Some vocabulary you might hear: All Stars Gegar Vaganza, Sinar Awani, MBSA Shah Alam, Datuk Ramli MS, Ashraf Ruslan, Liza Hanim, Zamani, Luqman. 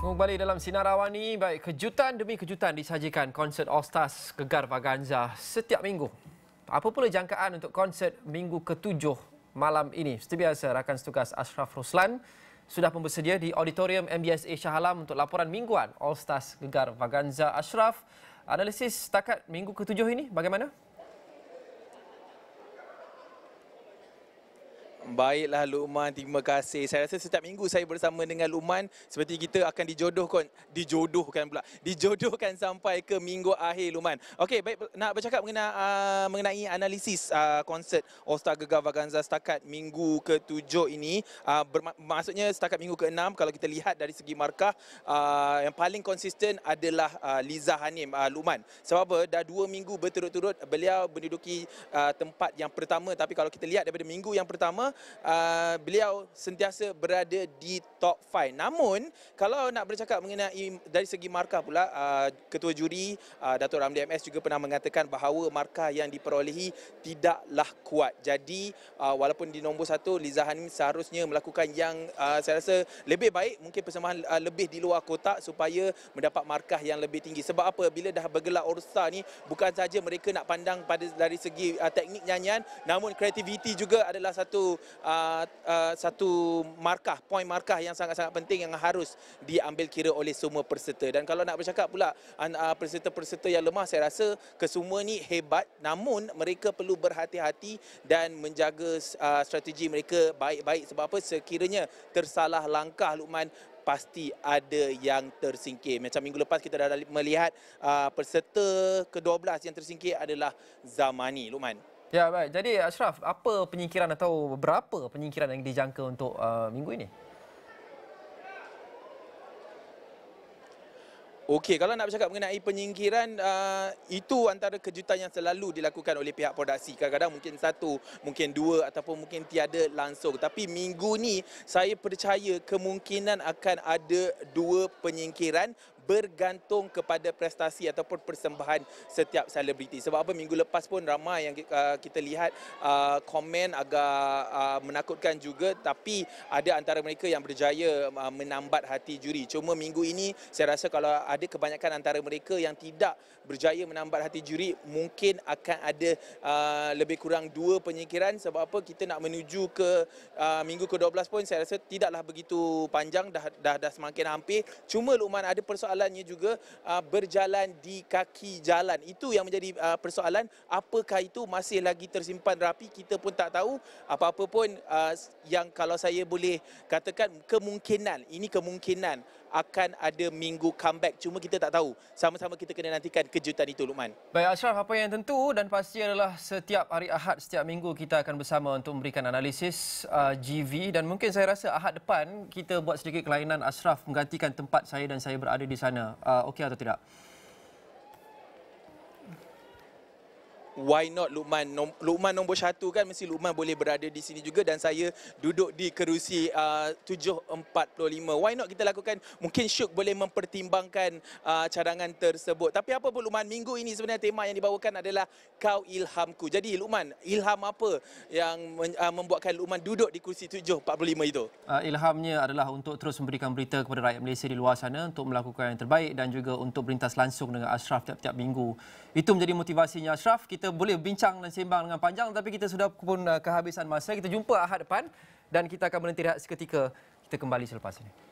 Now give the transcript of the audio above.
Kembali dalam Sinar Awani, baik, kejutan demi kejutan disajikan konsert All Stars Gegar Vaganza setiap minggu. Apa pula jangkaan untuk konsert minggu ke-7 malam ini? Seperti biasa, rakan setugas Ashraf Ruslan sudah pun bersedia di auditorium MBSA Shah Alam untuk laporan mingguan All Stars Gegar Vaganza. Ashraf, analisis setakat minggu ke-7 ini bagaimana? Baiklah Luqman, terima kasih. Saya rasa setiap minggu saya bersama dengan Luqman seperti kita akan dijodohkan sampai ke minggu akhir Luqman. Okey, baik, nak bercakap mengenai analisis konsert All Star Gegar Vaganza setakat minggu ke-7 ini. Maksudnya setakat minggu ke-6 kalau kita lihat dari segi markah yang paling konsisten adalah Liza Hanim Luqman. Sebab apa? Dah 2 minggu berturut-turut beliau menduduki tempat yang pertama, tapi kalau kita lihat daripada minggu yang pertama beliau sentiasa berada di top 5. Namun, kalau nak bercakap mengenai dari segi markah pula, ketua juri Datuk Ramli MS juga pernah mengatakan bahawa markah yang diperolehi tidaklah kuat. Jadi, walaupun di nombor 1, Liza Hanim seharusnya melakukan yang saya rasa lebih baik, mungkin persembahan lebih di luar kotak supaya mendapat markah yang lebih tinggi. Sebab apa? Bila dah bergelar All Star ni, bukan saja mereka nak pandang pada dari segi teknik nyanyian, namun kreativiti juga adalah satu markah, poin markah yang sangat-sangat penting yang harus diambil kira oleh semua peserta. Dan kalau nak bercakap pula peserta-peserta yang lemah, saya rasa kesemua ni hebat, namun mereka perlu berhati-hati dan menjaga strategi mereka baik-baik. Sebab apa? Sekiranya tersalah langkah Luqman, pasti ada yang tersingkir. Macam minggu lepas kita dah melihat peserta ke-12 yang tersingkir adalah Zamani Luqman. Ya, baik. Jadi Ashraf, apa penyingkiran atau berapa penyingkiran yang dijangka untuk minggu ini? Okey, kalau nak bercakap mengenai penyingkiran, itu antara kejutan yang selalu dilakukan oleh pihak produksi. Kadang-kadang mungkin 1, mungkin 2 ataupun mungkin tiada langsung. Tapi minggu ni saya percaya kemungkinan akan ada 2 penyingkiran bergantung kepada prestasi ataupun persembahan setiap selebriti. Sebab apa, minggu lepas pun ramai yang kita lihat komen agak menakutkan juga, tapi ada antara mereka yang berjaya menambat hati juri. Cuma minggu ini saya rasa kalau ada kebanyakan antara mereka yang tidak berjaya menambat hati juri, mungkin akan ada lebih kurang 2 penyingkiran. Sebab apa, kita nak menuju ke minggu ke-12 pun saya rasa tidaklah begitu panjang, dah semakin hampir. Cuma Luqman, ada persoalannya juga berjalan di kaki jalan. Itu yang menjadi persoalan. Apakah itu masih lagi tersimpan rapi? Kita pun tak tahu. Apa-apa pun yang kalau saya boleh katakan, kemungkinan akan ada minggu comeback. Cuma kita tak tahu. Sama-sama kita kena nantikan kejutan itu, Luqman. Baik Ashraf, apa yang tentu dan pasti adalah setiap hari Ahad, setiap minggu kita akan bersama untuk memberikan analisis GV. Dan mungkin saya rasa Ahad depan kita buat sedikit kelainan, Ashraf menggantikan tempat saya dan saya berada di sana. Okey atau tidak? Why not Luqman? Luqman nombor 1 kan, mesti Luqman boleh berada di sini juga dan saya duduk di kerusi 745. Why not kita lakukan? Mungkin Syuk boleh mempertimbangkan cadangan tersebut. Tapi apa pun Luqman, minggu ini sebenarnya tema yang dibawakan adalah Kau Ilhamku. Jadi Luqman, ilham apa yang membuatkan Luqman duduk di kerusi 745 itu? Ilhamnya adalah untuk terus memberikan berita kepada rakyat Malaysia di luar sana untuk melakukan yang terbaik dan juga untuk berintas langsung dengan Ashraf tiap-tiap minggu. Itu menjadi motivasinya Ashraf. Kita boleh bincang dan sembang dengan panjang, tapi kita sudah pun kehabisan masa. Kita jumpa Ahad depan dan kita akan berhenti rehat seketika. Kita kembali selepas ini.